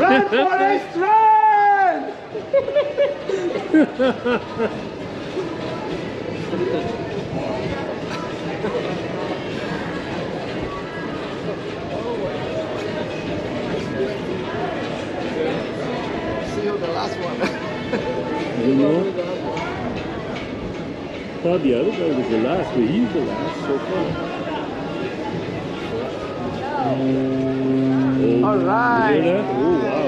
Run, Forrest, run! You know? Thought the other guy was the last, but he's the last so far. All right. Oh, wow.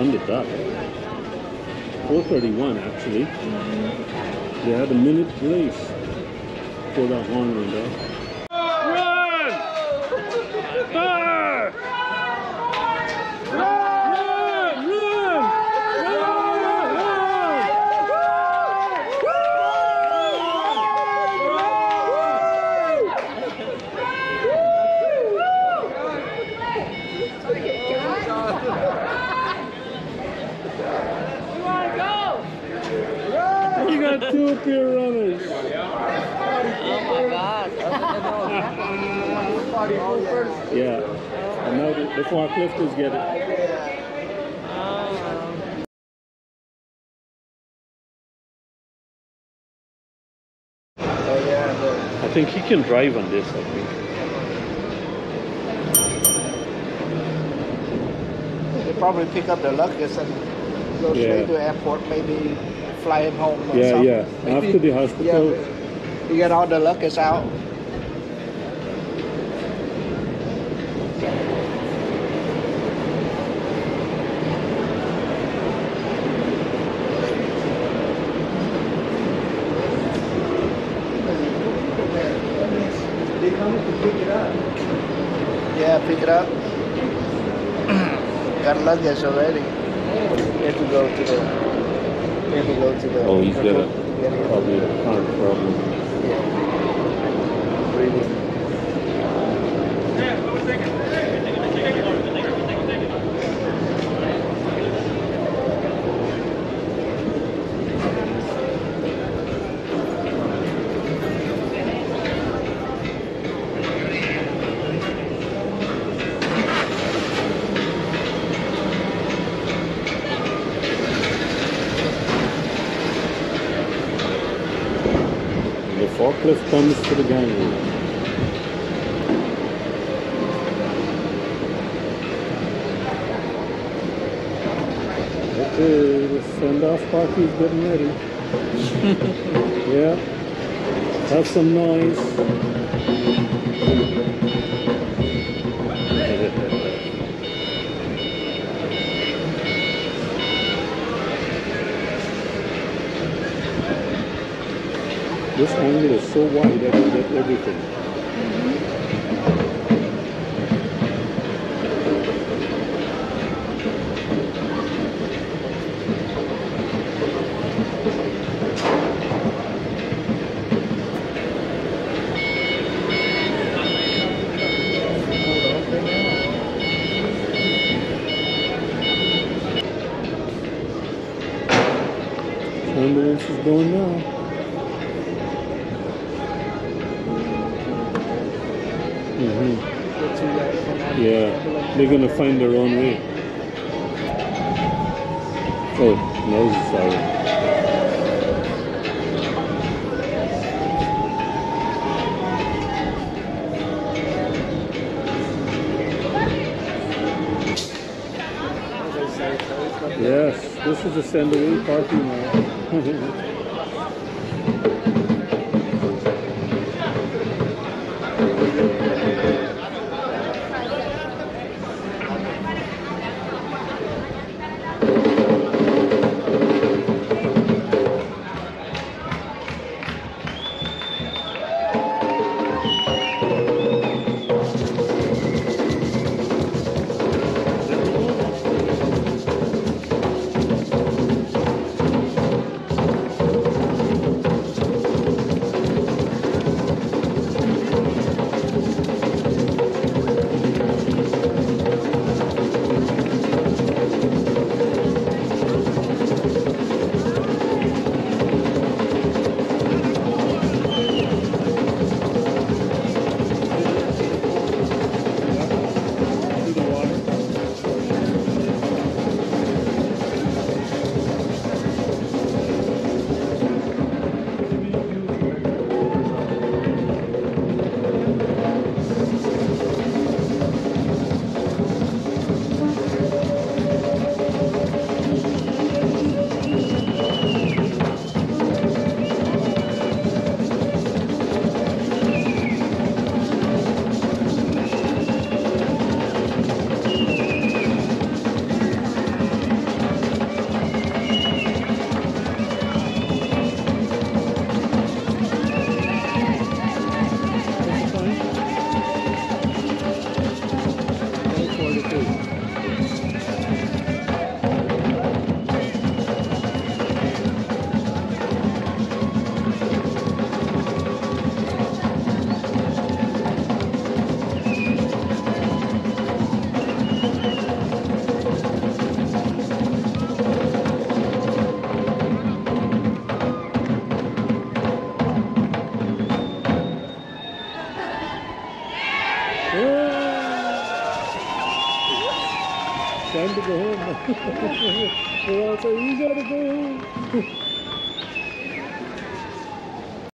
I'm the top. 4:31 actually. They had a minute place for that long window. Run! Fire! Two pure runners. Oh my God. Yeah. I know that before our lifters get it. I think he can drive on this, I think. They probably pick up their luggage and go straight to the airport, maybe. Fly him home or something. Yeah. After the hospital. Yeah, you get all the luggage out. They come to pick it up. Yeah, pick it up. Got luggage already. Here to go to the. Oh, he's got probably a heart problem. Yeah. Breathing. Forklift comes to the gang room. Okay, the send-off party is getting ready. Yeah, have some noise. This angle is so wide that you get everything. Ambulance is going now. Yeah, they're gonna find their own way. Oh, nose is sorry. Yes, this is a send-away party now. Time to go home. Well, so you gotta go home.